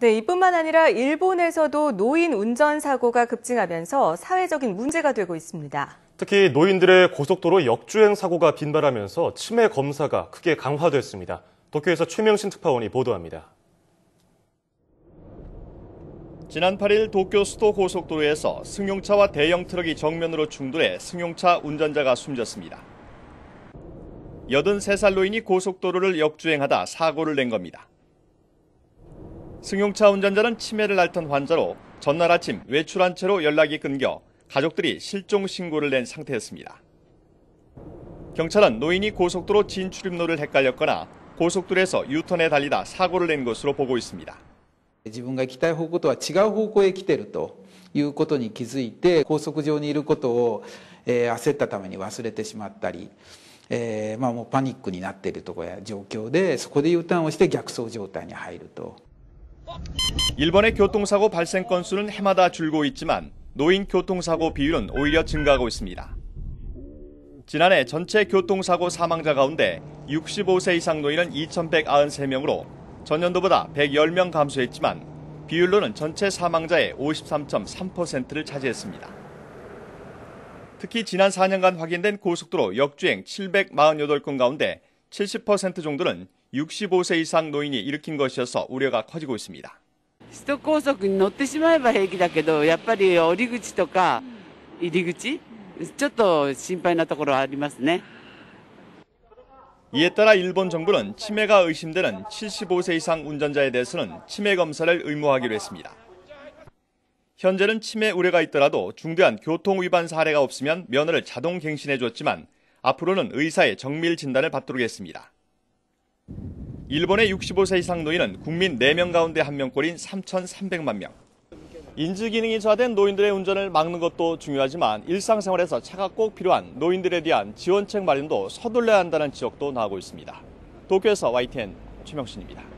네, 이뿐만 아니라 일본에서도 노인 운전 사고가 급증하면서 사회적인 문제가 되고 있습니다. 특히 노인들의 고속도로 역주행 사고가 빈발하면서 치매 검사가 크게 강화됐습니다. 도쿄에서 최명신 특파원이 보도합니다. 지난 8일 도쿄 수도 고속도로에서 승용차와 대형 트럭이 정면으로 충돌해 승용차 운전자가 숨졌습니다. 83살 노인이 고속도로를 역주행하다 사고를 낸 겁니다. 승용차 운전자는 치매를 앓던 환자로 전날 아침 외출한 채로 연락이 끊겨 가족들이 실종 신고를 낸 상태였습니다. 경찰은 노인이 고속도로 진출입로를 헷갈렸거나 고속도로에서 유턴에 달리다 사고를 낸 것으로 보고 있습니다. 自分が行きたい方向とは違う方向へ来ているということに気づいて、高速上にいることを、焦ったために忘れてしまったり、パニックになっているところや状況で、そこでUターンをして逆走状態に入ると。 일본의 교통사고 발생 건수는 해마다 줄고 있지만 노인 교통사고 비율은 오히려 증가하고 있습니다. 지난해 전체 교통사고 사망자 가운데 65세 이상 노인은 2,193명으로 전년도보다 110명 감소했지만 비율로는 전체 사망자의 53.3%를 차지했습니다. 특히 지난 4년간 확인된 고속도로 역주행 748건 가운데 70% 정도는 65세 이상 노인이 일으킨 것이어서 우려가 커지고 있습니다. 수도 고속도로에 乗ってしまえば平気だけど、やっぱり降り口とか入り口、ちょっと心配なところありますね. 이에 따라 일본 정부는 치매가 의심되는 75세 이상 운전자에 대해서는 치매 검사를 의무화하기로 했습니다. 현재는 치매 우려가 있더라도 중대한 교통 위반 사례가 없으면 면허를 자동 갱신해 줬지만 앞으로는 의사의 정밀 진단을 받도록 했습니다. 일본의 65세 이상 노인은 국민 4명 가운데 1명꼴인 3,300만 명. 인지 기능이 저하된 노인들의 운전을 막는 것도 중요하지만 일상생활에서 차가 꼭 필요한 노인들에 대한 지원책 마련도 서둘러야 한다는 지적도 나오고 있습니다. 도쿄에서 YTN 최명신입니다.